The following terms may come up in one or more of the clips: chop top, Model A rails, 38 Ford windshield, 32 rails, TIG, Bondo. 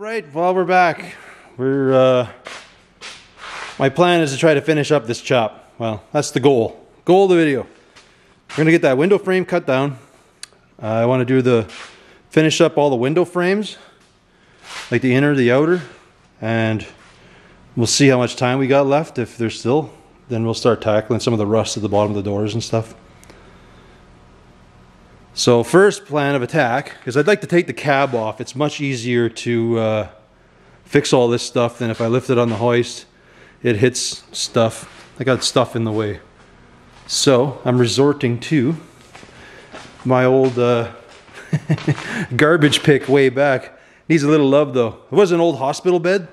Right, well, we're back. We're my plan is to try to finish up this chop. Well, that's the goal of the video. We're gonna get that window frame cut down. I want to finish up all the window frames, like the inner, the outer, and we'll see how much time we got left. If there's still, then we'll start tackling some of the rust at the bottom of the doors and stuff. So first plan of attack is I'd like to take the cab off. It's much easier to fix all this stuff than if I lift it on the hoist. It hits stuff. I got stuff in the way. So I'm resorting to my old garbage pick way back. Needs a little love though. It was an old hospital bed.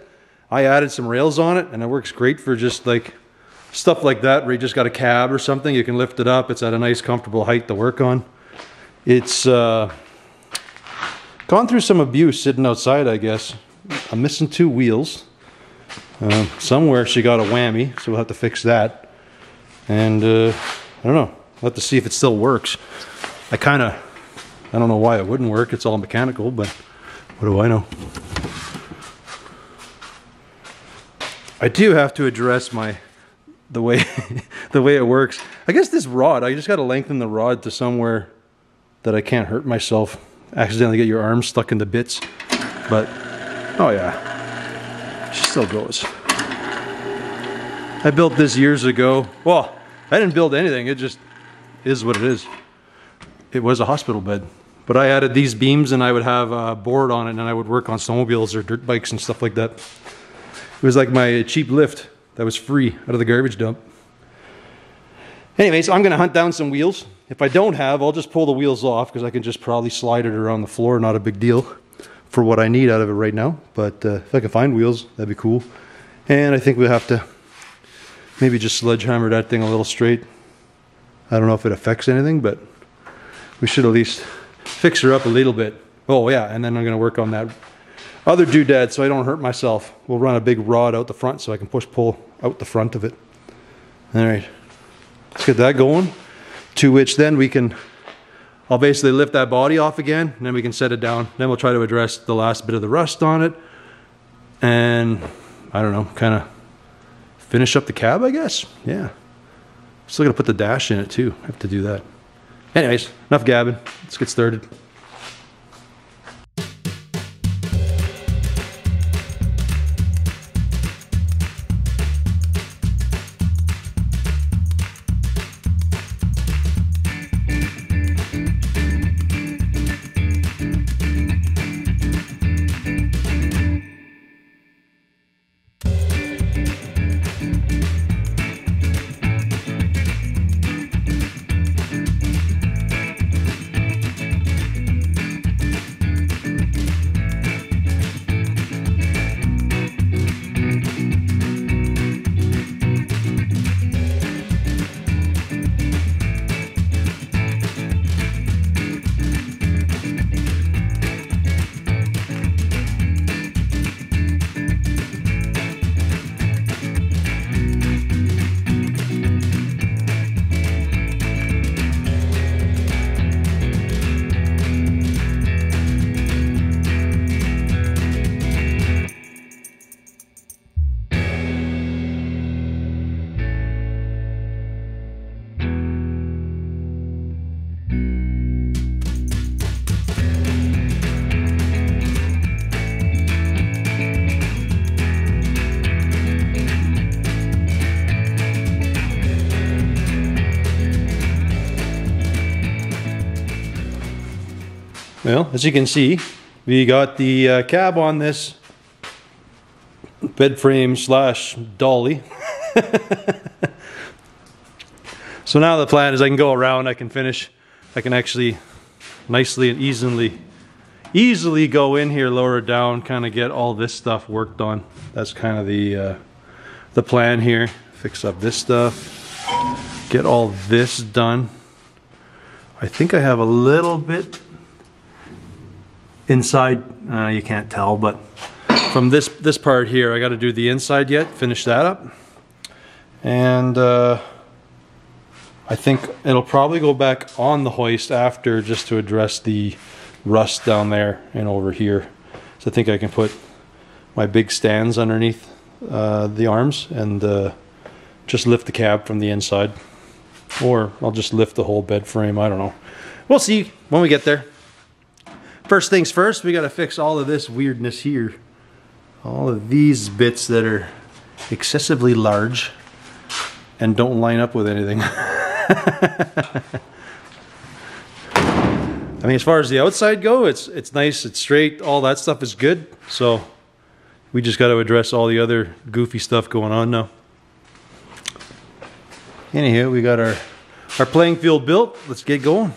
I added some rails on it and it works great for just like stuff like that where you just got a cab or something. You can lift it up. It's at a nice comfortable height to work on. It's gone through some abuse sitting outside, I guess. I'm missing two wheels. Somewhere she got a whammy, so we'll have to fix that. And I don't know, we'll have to see if it still works. I don't know why it wouldn't work. It's all mechanical, but what do I know? I do have to address the way the way it works. I guess this rod, I just got to lengthen the rod to somewhere that I can't hurt myself, accidentally get your arm stuck in the bits, but oh yeah, she still goes. I built this years ago. Well, I didn't build anything, it just is what it is. It was a hospital bed, but I added these beams and I would have a board on it and I would work on snowmobiles or dirt bikes and stuff like that. It was like my cheap lift that was free out of the garbage dump. Anyways, I'm gonna hunt down some wheels. If I don't have, I'll just pull the wheels off because I can just probably slide it around the floor, not a big deal for what I need out of it right now. But if I can find wheels, that'd be cool. And I think we'll have to maybe just sledgehammer that thing a little straight. I don't know if it affects anything, but we should at least fix her up a little bit. Oh yeah, and then I'm gonna work on that other doodad so I don't hurt myself. We'll run a big rod out the front so I can push-pull out the front of it. All right, let's get that going. To which then I'll basically lift that body off again, and then we can set it down. Then we'll try to address the last bit of the rust on it. And, I don't know, kind of finish up the cab, I guess? Yeah. Still got to put the dash in it, too. I have to do that. Anyways, enough gabbing. Let's get started. Well, as you can see, we got the cab on this bed frame / dolly. So now the plan is I can go around, I can finish, I can actually nicely and easily go in here, lower it down, kind of get all this stuff worked on. That's kind of the plan here. Fix up this stuff, get all this done. I think I have a little bit inside, you can't tell, but from this part here, I got to do the inside yet, finish that up. And I think it'll probably go back on the hoist after, just to address the rust down there and over here. So I think I can put my big stands underneath the arms and just lift the cab from the inside. Or I'll just lift the whole bed frame, I don't know. We'll see when we get there. First things first, we gotta fix all of this weirdness here. All of these bits that are excessively large and don't line up with anything. I mean, as far as the outside go, it's nice, it's straight, all that stuff is good. So we just gotta address all the other goofy stuff going on now. Anywho, we got our playing field built. Let's get going.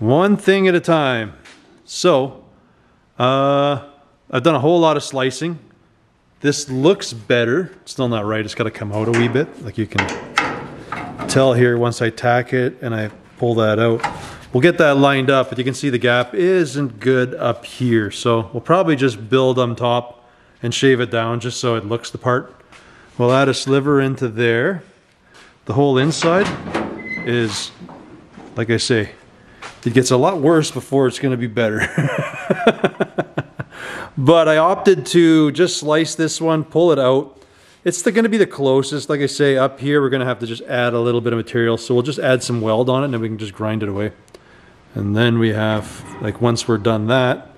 One thing at a time. So, I've done a whole lot of slicing. This looks better. It's still not right. It's got to come out a wee bit. Like you can tell here once I tack it and I pull that out. We'll get that lined up, but you can see the gap isn't good up here. So we'll probably just build on top and shave it down just so it looks the part. We'll add a sliver into there. The whole inside is, like I say, it gets a lot worse before it's going to be better. But I opted to just slice this one, pull it out. It's going to be the closest, like I say, up here we're going to have to just add a little bit of material. So we'll just add some weld on it and then we can just grind it away. And then we have, like once we're done that,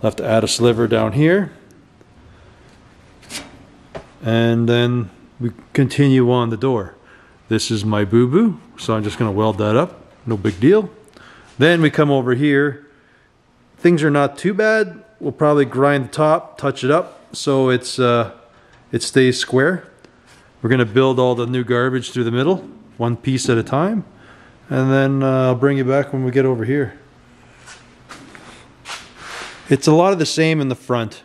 we'll have to add a sliver down here. And then we continue on the door. This is my boo-boo, so I'm just going to weld that up. No big deal. Then we come over here, things are not too bad. We'll probably grind the top, touch it up, so it's it stays square. We're gonna build all the new garbage through the middle, one piece at a time, and then I'll bring you back when we get over here. It's a lot of the same in the front,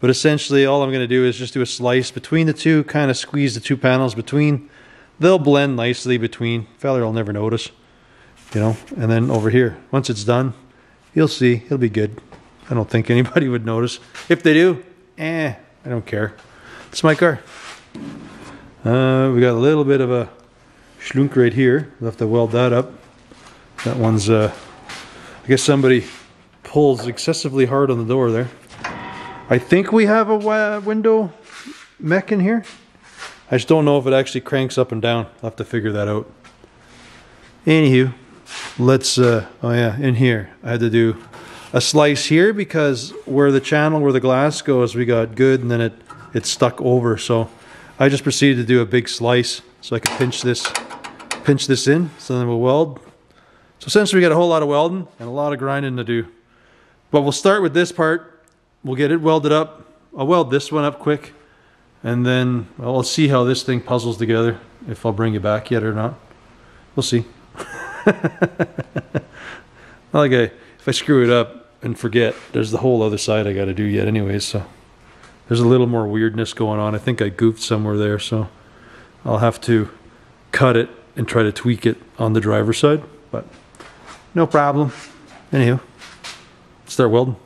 but essentially all I'm gonna do is just do a slice between the two, kind of squeeze the two panels between. They'll blend nicely between, feller will never notice. You know, and then over here, once it's done, you'll see, it'll be good. I don't think anybody would notice. If they do, I don't care. It's my car. We got a little bit of a schlunk right here. We'll have to weld that up. That one's, I guess somebody pulls excessively hard on the door there. I think we have a window mech in here. I just don't know if it actually cranks up and down. I'll have to figure that out. Anywho. Let's, oh yeah, in here, I had to do a slice here because where the channel, where the glass goes, we got good and then it stuck over. So I just proceeded to do a big slice so I could pinch this in, so then we'll weld. So essentially we got a whole lot of welding and a lot of grinding to do. But we'll start with this part, we'll get it welded up. I'll weld this one up quick and then I'll see how this thing puzzles together, if I'll bring you back yet or not. We'll see. Like if I screw it up and forget, there's the whole other side I got to do yet anyways, so there's a little more weirdness going on. I think I goofed somewhere there, so I'll have to cut it and try to tweak it on the driver's side, but no problem. Anywho, start welding.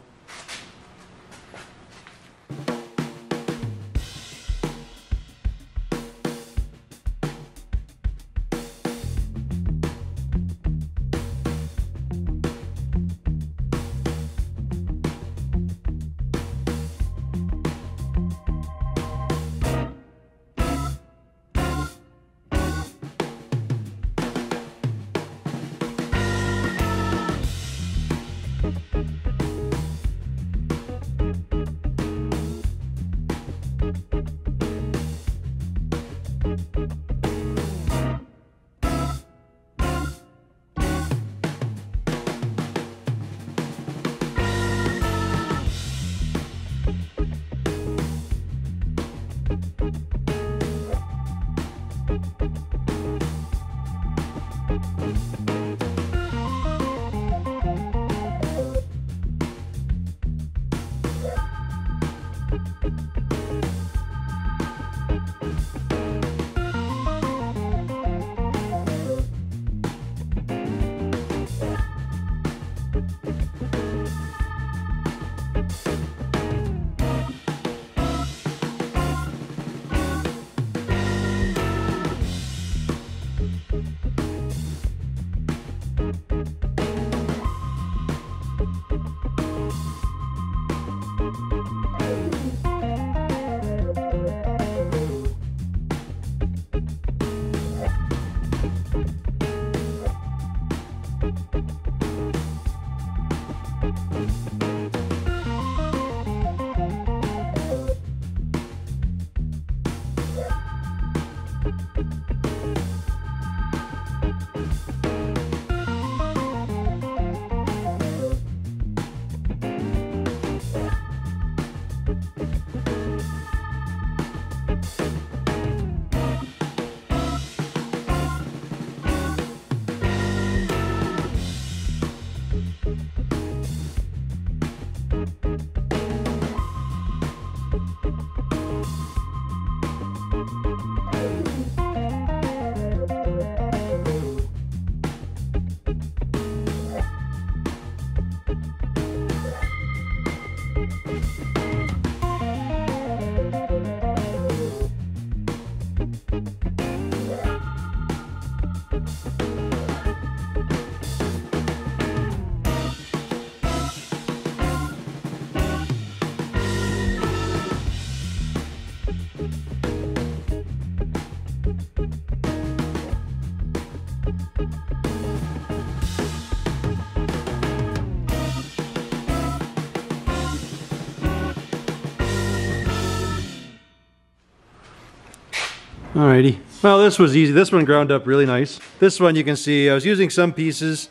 Alrighty, well this was easy. This one ground up really nice. This one you can see I was using some pieces,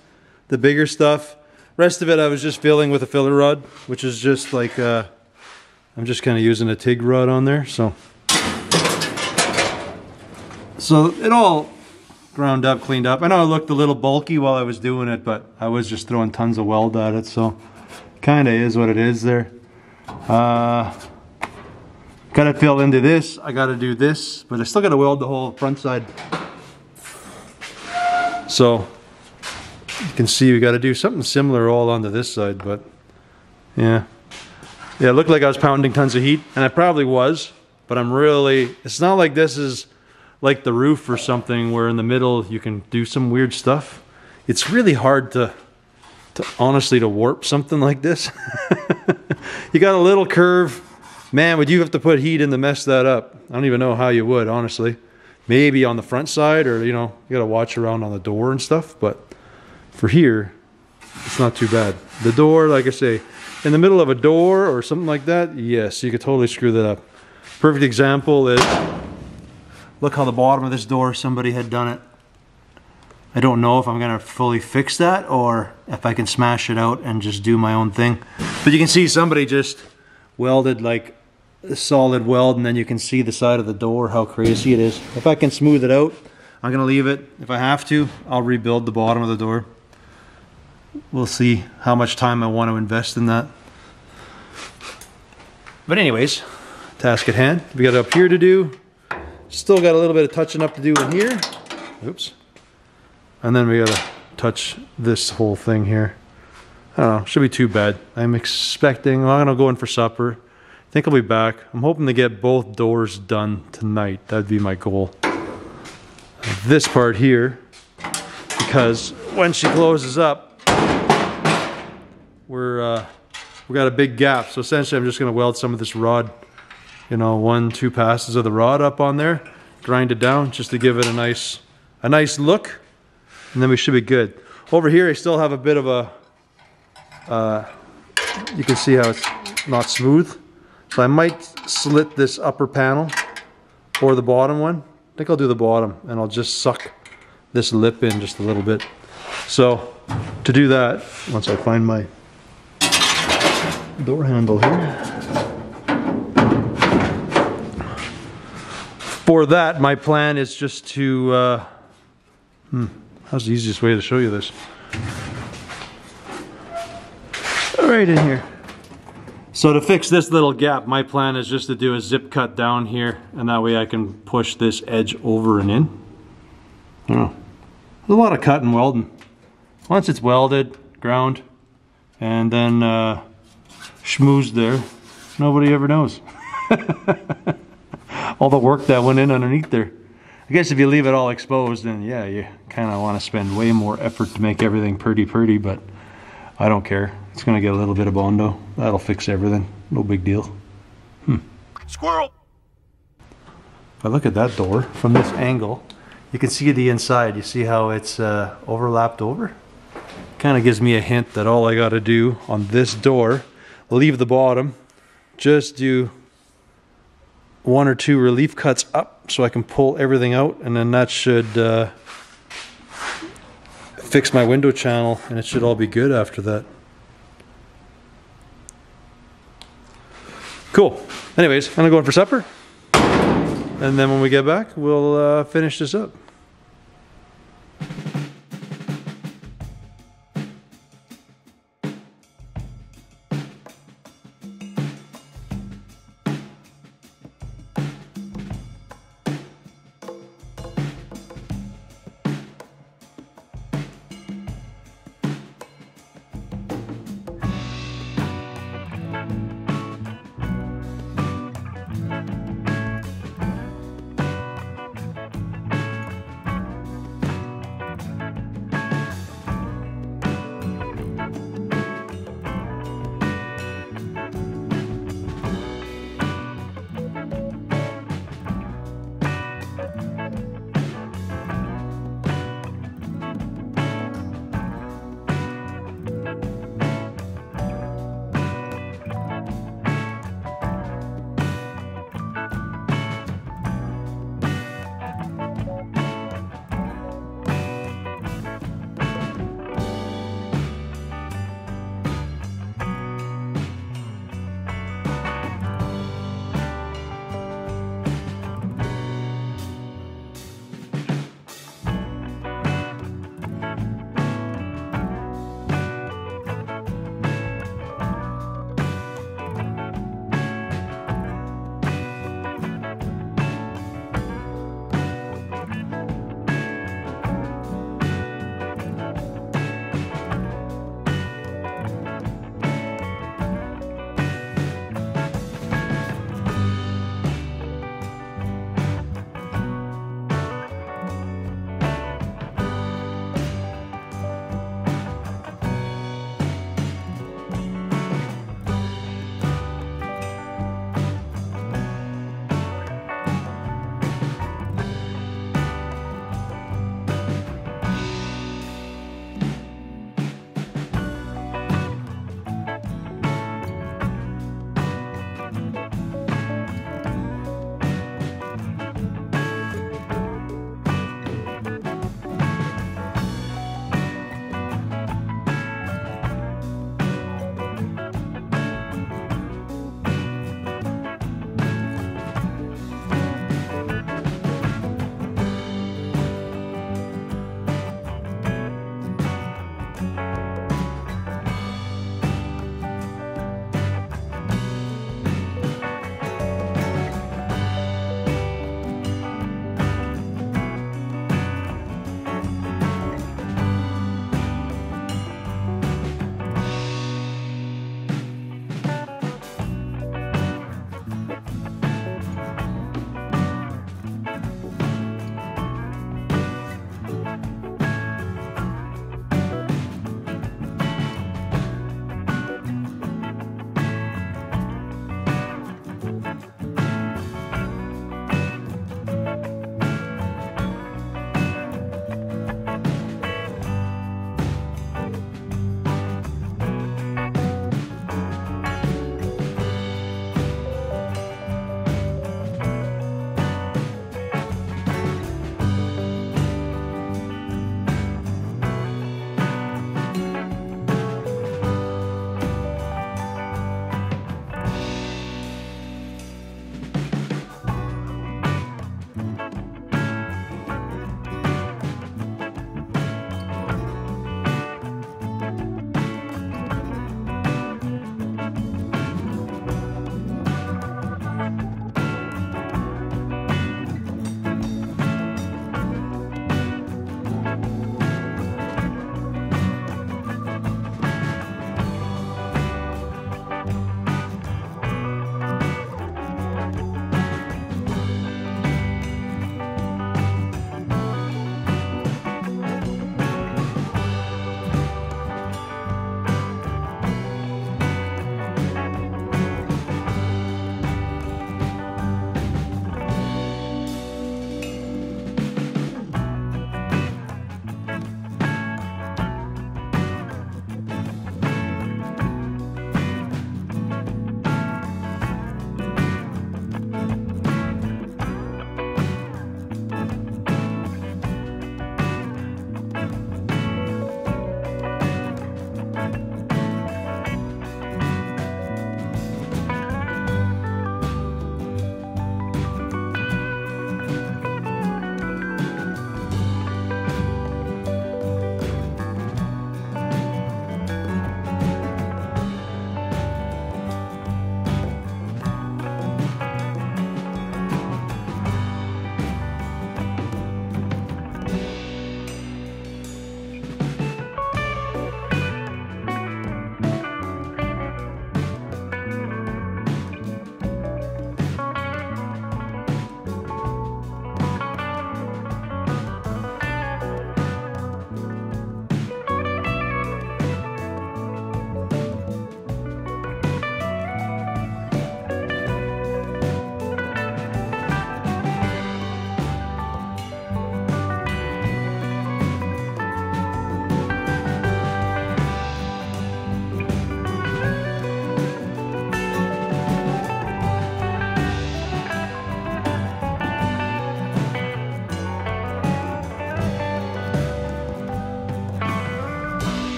the bigger stuff. Rest of it I was just filling with a filler rod, which is just like, I'm just kind of using a TIG rod on there. So it all ground up, cleaned up. I know I looked a little bulky while I was doing it, but I was just throwing tons of weld at it, so kind of is what it is there. Gotta fill into this, I gotta do this, but I still gotta weld the whole front side. So, you can see we gotta do something similar all onto this side, but yeah. Yeah, it looked like I was pounding tons of heat, and I probably was, but I'm really, it's not like this is like the roof or something where in the middle you can do some weird stuff. It's really hard to honestly warp something like this. You got a little curve. Man, would you have to put heat in to mess that up? I don't even know how you would, honestly. Maybe on the front side, or you know, you gotta watch around on the door and stuff, but for here, it's not too bad. The door, like I say, in the middle of a door or something like that, yes, you could totally screw that up. Perfect example is, look how the bottom of this door, somebody had done it. I don't know if I'm gonna fully fix that, or if I can smash it out and just do my own thing. But you can see somebody just welded like a solid weld, and then you can see the side of the door, how crazy it is. If I can smooth it out, I'm gonna leave it. If I have to, I'll rebuild the bottom of the door. We'll see how much time I want to invest in that. But anyways, task at hand. We got up here to do. Still got a little bit of touching up to do in here. Oops. And then we gotta touch this whole thing here. I don't know, should be too bad. I'm expecting, I'm gonna go in for supper. I think I'll be back. I'm hoping to get both doors done tonight. That'd be my goal. This part here, because when she closes up, we got a big gap. So essentially I'm just gonna weld some of this rod, you know, 1-2 passes of the rod up on there, grind it down just to give it a nice look, and then we should be good. Over here I still have a bit of a, you can see how it's not smooth. So I might slit this upper panel or the bottom one. I think I'll do the bottom and I'll just suck this lip in just a little bit. So to do that, once I find my door handle here. For that, my plan is just to, how's the easiest way to show you this? Right in here. So to fix this little gap, my plan is just to do a zip cut down here, and that way I can push this edge over and in. Oh. There's a lot of cut and welding. Once it's welded, ground, and then schmoozed there, nobody ever knows. All the work that went in underneath there. I guess if you leave it all exposed, then yeah, you kind of want to spend way more effort to make everything pretty, but I don't care. It's going to get a little bit of Bondo. That'll fix everything. No big deal. Squirrel! If I look at that door from this angle, you can see the inside. You see how it's overlapped over? Kind of gives me a hint that all I got to do on this door, leave the bottom, just do 1 or 2 relief cuts up so I can pull everything out, and then that should fix my window channel, and it should all be good after that. Cool. Anyways, I'm gonna go in for supper, and then when we get back we'll finish this up.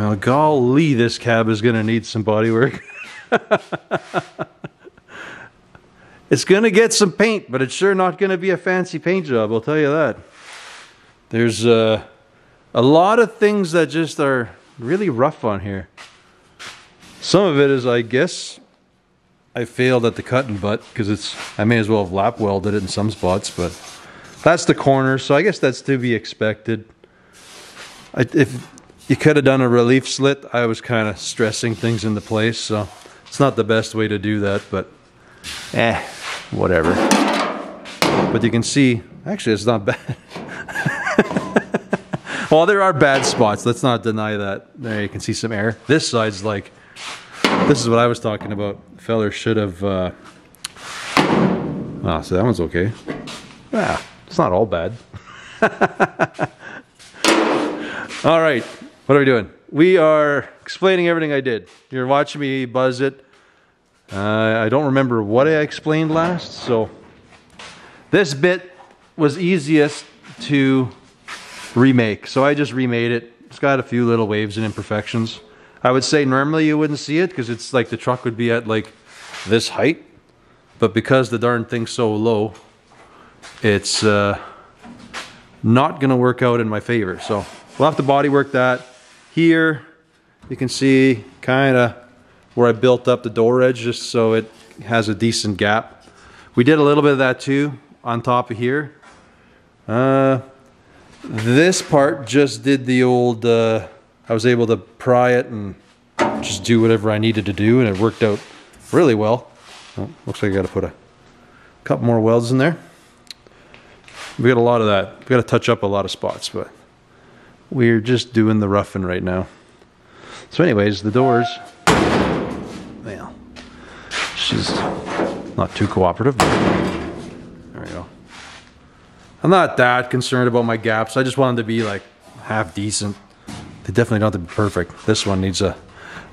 Well, golly, this cab is going to need some body work. It's going to get some paint, but it's sure not going to be a fancy paint job, I'll tell you that. There's a lot of things that just are really rough on here. Some of it is, I guess, I failed at the cut and butt, because it's, I may as well have lap welded it in some spots, but that's the corner, so I guess that's to be expected. If you could have done a relief slit, I was kind of stressing things into place, so it's not the best way to do that, but whatever. But you can see, actually it's not bad. Well, there are bad spots, let's not deny that. There, you can see some air. This side's like, this is what I was talking about. Feller should have, oh, so that one's okay. Yeah, it's not all bad. All right, what are we doing? We are explaining everything I did. You're watching me buzz it. I don't remember what I explained last, so this bit was easiest to remake, so I just remade it. It's got a few little waves and imperfections. I would say normally you wouldn't see it because it's like the truck would be at like this height, but because the darn thing's so low, it's not gonna work out in my favor. So we'll have to bodywork that. Here you can see kind of where I built up the door edge just so it has a decent gap. We did a little bit of that too on top of here. This part just did the old, I was able to pry it and just do whatever I needed to do, and it worked out really well. Oh, looks like I got to put a couple more welds in there. We got a lot of that. We got to touch up a lot of spots, but we're just doing the roughing right now. So anyways, the doors, well, she's not too cooperative, but there we go. I'm not that concerned about my gaps. I just want them to be like half decent. They definitely don't have to be perfect. This one needs a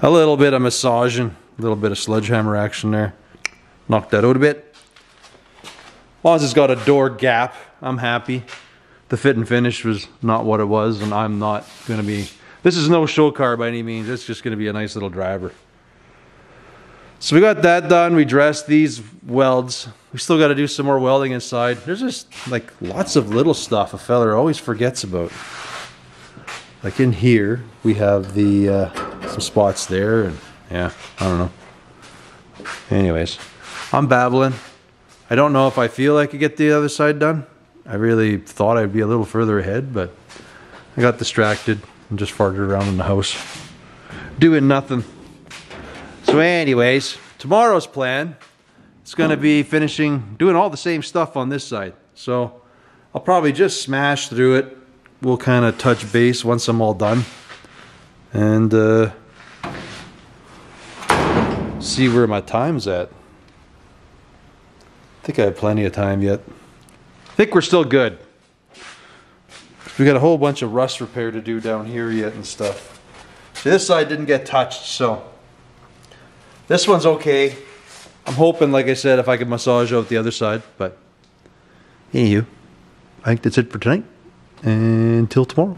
little bit of massaging, a little bit of sledgehammer action there. Knock that out a bit. As long as it's got a door gap, I'm happy. The fit and finish was not what it was, and I'm not going to be... This is no show car by any means. It's just going to be a nice little driver. So we got that done. We dressed these welds. We still got to do some more welding inside. There's just like lots of little stuff a fella always forgets about. Like in here, we have the some spots there, and yeah, I don't know. Anyways, I'm babbling. I don't know if I feel I could get the other side done. I really thought I'd be a little further ahead, but I got distracted and just farted around in the house doing nothing. So anyways, tomorrow's plan, it's gonna be finishing, doing all the same stuff on this side. So I'll probably just smash through it. We'll kind of touch base once I'm all done and see where my time's at. I think I have plenty of time yet. I think we're still good. We got a whole bunch of rust repair to do down here yet and stuff. This side didn't get touched, so this one's okay. I'm hoping, like I said, if I could massage out the other side, but anywho, I think that's it for tonight. Until tomorrow.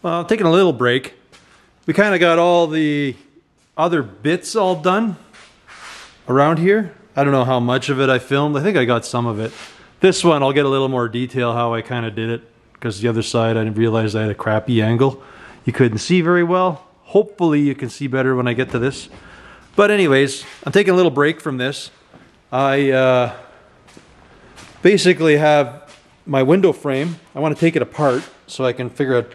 Well, taking a little break. We kind of got all the other bits all done around here. I don't know how much of it I filmed. I think I got some of it. This one, I'll get a little more detail how I kind of did it, because the other side, I realized I had a crappy angle. You couldn't see very well. Hopefully you can see better when I get to this. But anyways, I'm taking a little break from this. I basically have my window frame. I want to take it apart so I can figure out,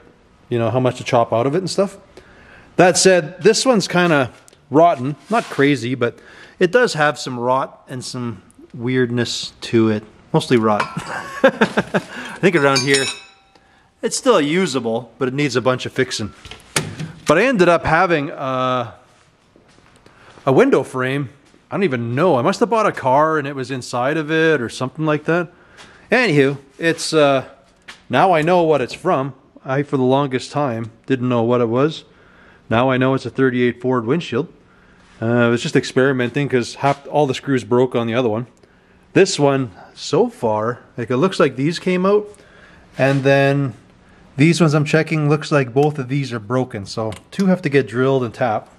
you know, how much to chop out of it and stuff. That said, this one's kind of rotten. Not crazy, but it does have some rot and some weirdness to it. Mostly rot. I think around here, it's still usable, but it needs a bunch of fixing. But I ended up having a window frame. I don't even know. I must have bought a car and it was inside of it or something like that. Anywho, it's now I know what it's from. I, for the longest time, didn't know what it was. Now I know it's a 38 Ford windshield. I was just experimenting because all the screws broke on the other one. This one, so far, like, it looks like these came out, and then these ones I'm checking, looks like both of these are broken, so two have to get drilled and tapped.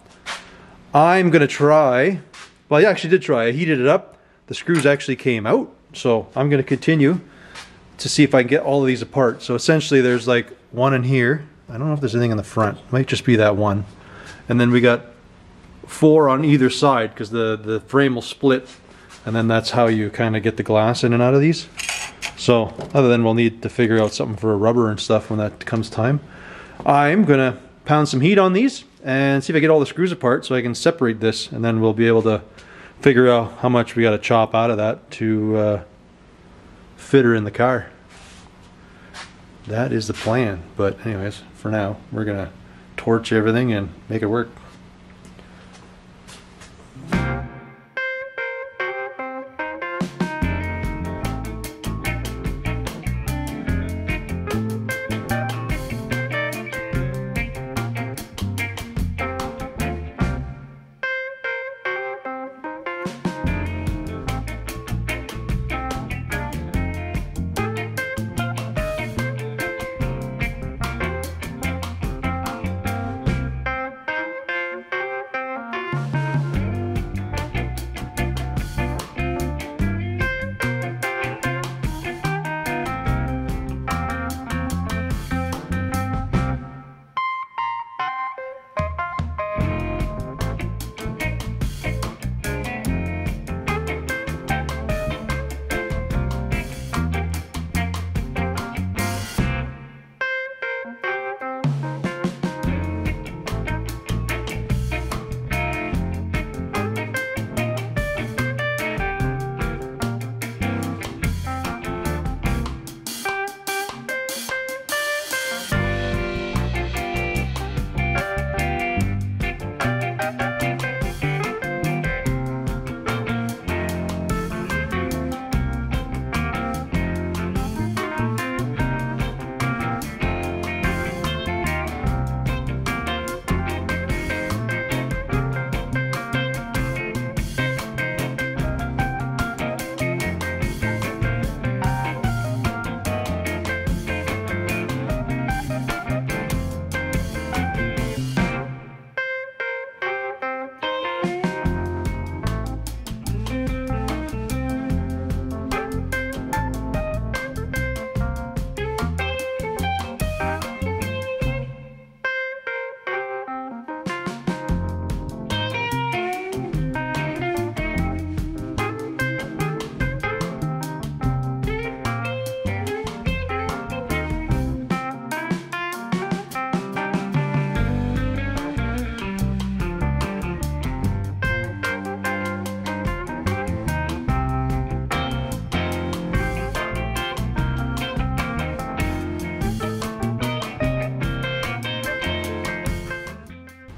I'm gonna try, well, I actually did try. I heated it up, the screws actually came out, so I'm gonna continue to see if I can get all of these apart. So essentially there's like one in here, I don't know if there's anything in the front, it might just be that one, and then we got four on either side because the frame will split. And then that's how you kind of get the glass in and out of these. So other than we'll need to figure out something for a rubber and stuff when that comes time. I'm gonna pound some heat on these and see if I get all the screws apart so I can separate this, and then we'll be able to figure out how much we gotta chop out of that to fit her in the car. That is the plan, but anyways, for now, we're gonna torch everything and make it work.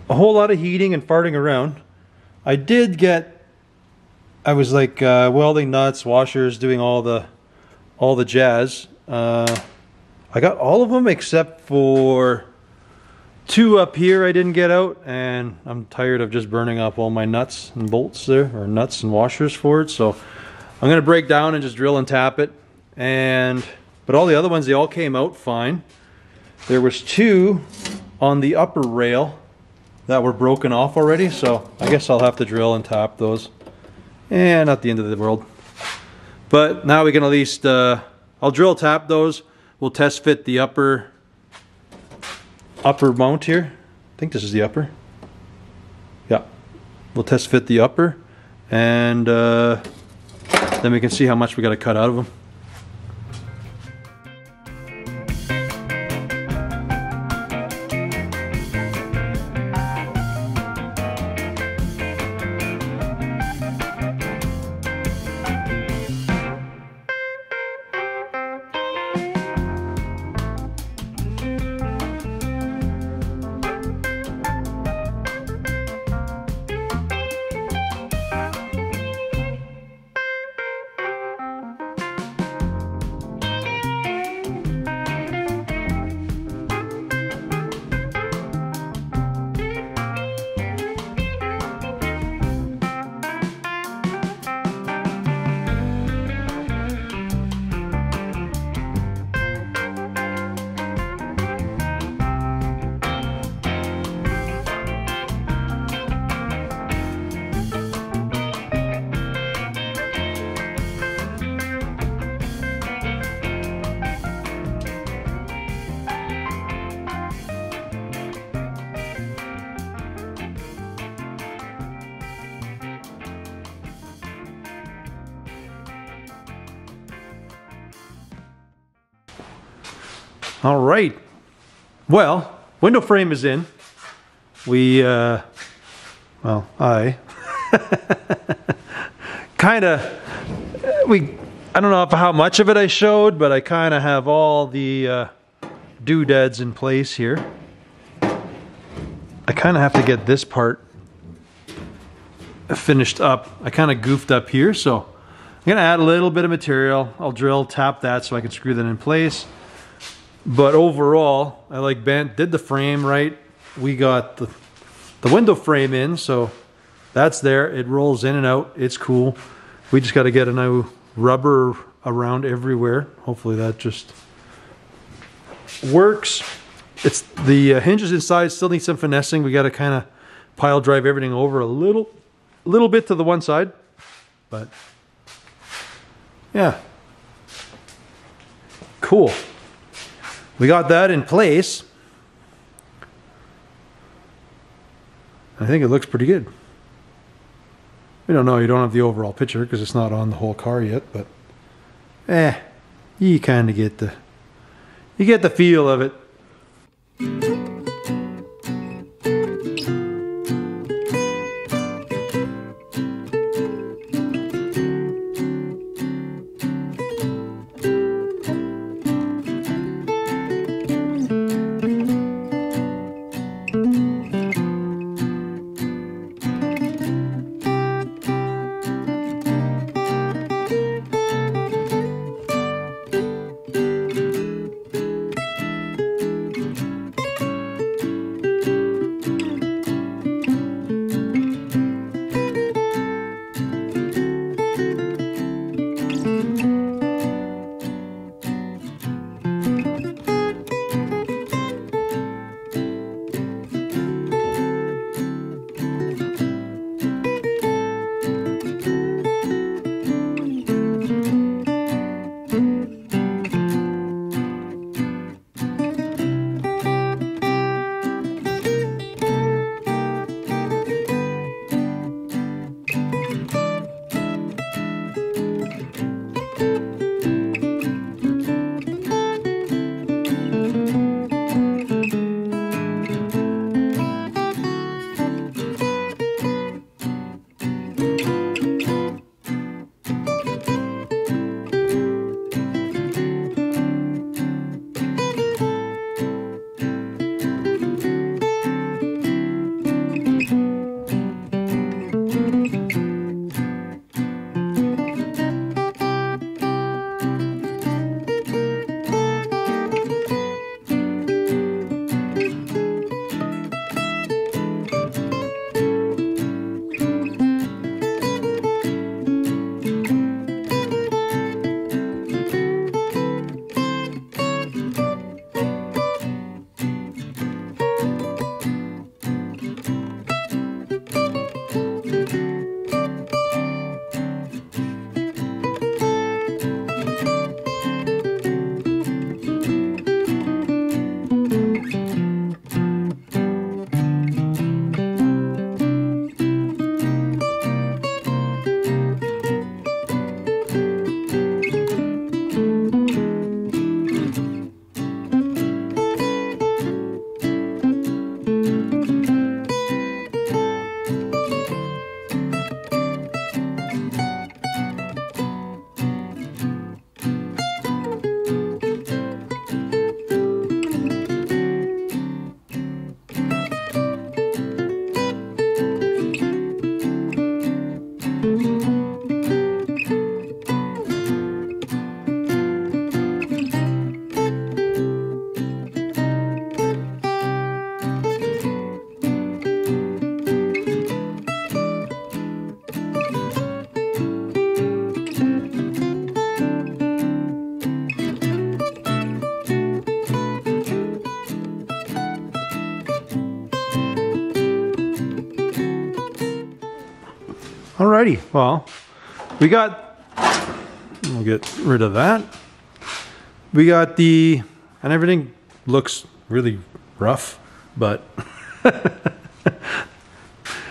A whole lot of heating and farting around. I was like welding nuts, washers, doing all the jazz. I got all of them except for two up here I didn't get out, and I'm tired of just burning up all my nuts and bolts there, or nuts and washers for it. So I'm gonna break down and just drill and tap it. But all the other ones, they all came out fine. There was two on the upper rail that were broken off already, so I guess I'll have to drill and tap those. And not the end of the world. But now we can at least, I'll drill tap those. We'll test fit the upper mount here. I think this is the upper. Yeah, we'll test fit the upper, and then we can see how much we got to cut out of them. All right, well, window frame is in. We, well, I kind of, I don't know how much of it I showed, but I kind of have all the doodads in place here. I kind of have to get this part finished up. I kind of goofed up here, so I'm gonna add a little bit of material. I'll drill, tap that so I can screw that in place. But overall, I like bent, did the frame right. We got the window frame in, so that's there. It rolls in and out, it's cool. We just gotta get a new rubber around everywhere. Hopefully that just works. It's the hinges inside still need some finessing. We gotta kinda pile drive everything over a little bit to the one side, but yeah, cool. We got that in place. I think it looks pretty good. We don't know, you don't have the overall picture because it's not on the whole car yet, but you kind of get the feel of it. Alrighty, well, we'll get rid of that. We got the, and everything looks really rough, but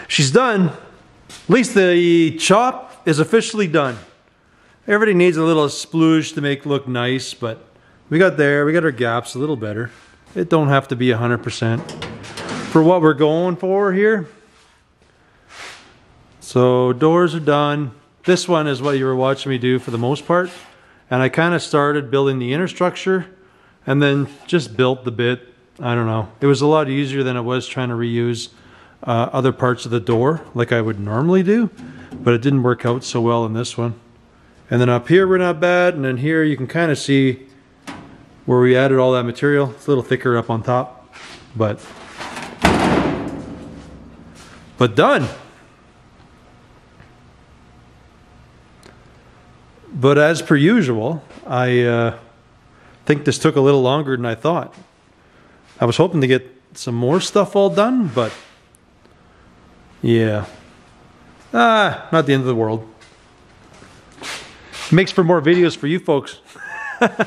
she's done. At least the chop is officially done. Everything needs a little splooge to make look nice, but we got there, we got our gaps a little better. It don't have to be 100%. For what we're going for here. So doors are done. This one is what you were watching me do for the most part. And I kind of started building the inner structure and then just built the bit. I don't know. It was a lot easier than it was trying to reuse other parts of the door like I would normally do. But it didn't work out so well in this one. And then up here we're not bad. And then here you can kind of see where we added all that material. It's a little thicker up on top. But done. But as per usual, I think this took a little longer than I thought. I was hoping to get some more stuff all done, but yeah. Not the end of the world. Makes for more videos for you folks. But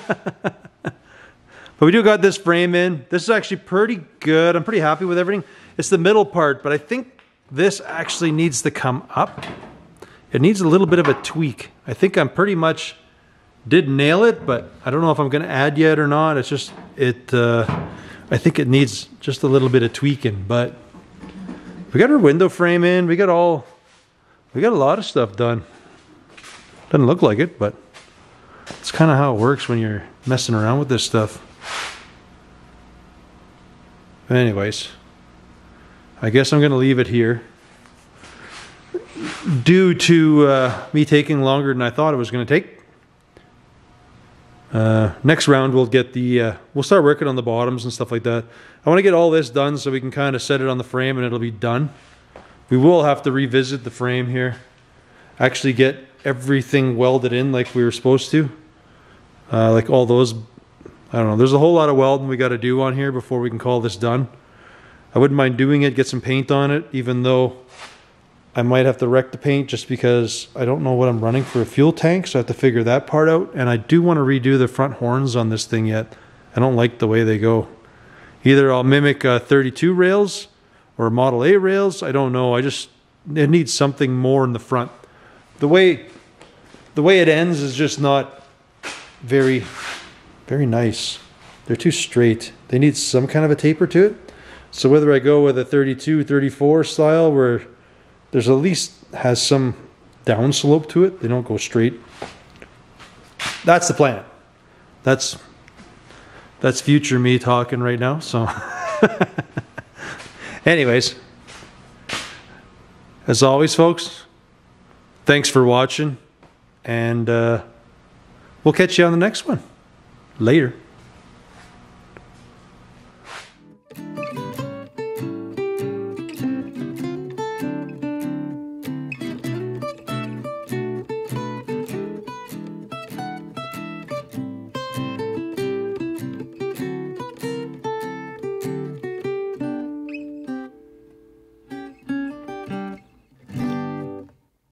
we do got this frame in. This is actually pretty good. I'm pretty happy with everything. It's the middle part, but I think this actually needs to come up. It needs a little bit of a tweak. I think I'm pretty much did nail it, but I don't know if I'm gonna add yet or not. It's just, I think it needs just a little bit of tweaking, but we got our window frame in. We got a lot of stuff done. Doesn't look like it, but it's kind of how it works when you're messing around with this stuff. Anyways, I guess I'm gonna leave it here. Due to me taking longer than I thought it was going to take. Next round we'll get the, we'll start working on the bottoms and stuff like that. I want to get all this done so we can kind of set it on the frame and it'll be done. We will have to revisit the frame here. Actually get everything welded in like we were supposed to. Like all those, I don't know, there's a whole lot of welding we got to do on here before we can call this done. I wouldn't mind doing it, get some paint on it, even though I might have to wreck the paint just because I don't know what I'm running for a fuel tank, so I have to figure that part out. And I do want to redo the front horns on this thing yet. I don't like the way they go. Either I'll mimic 32 rails or Model A rails. I don't know. It needs something more in the front. The way it ends is just not very, very nice. They're too straight. They need some kind of a taper to it. So whether I go with a 32, 34 style where there's at least has some down slope to it. They don't go straight. That's the plan. That's future me talking right now. So anyways, as always folks, thanks for watching and we'll catch you on the next one. Later.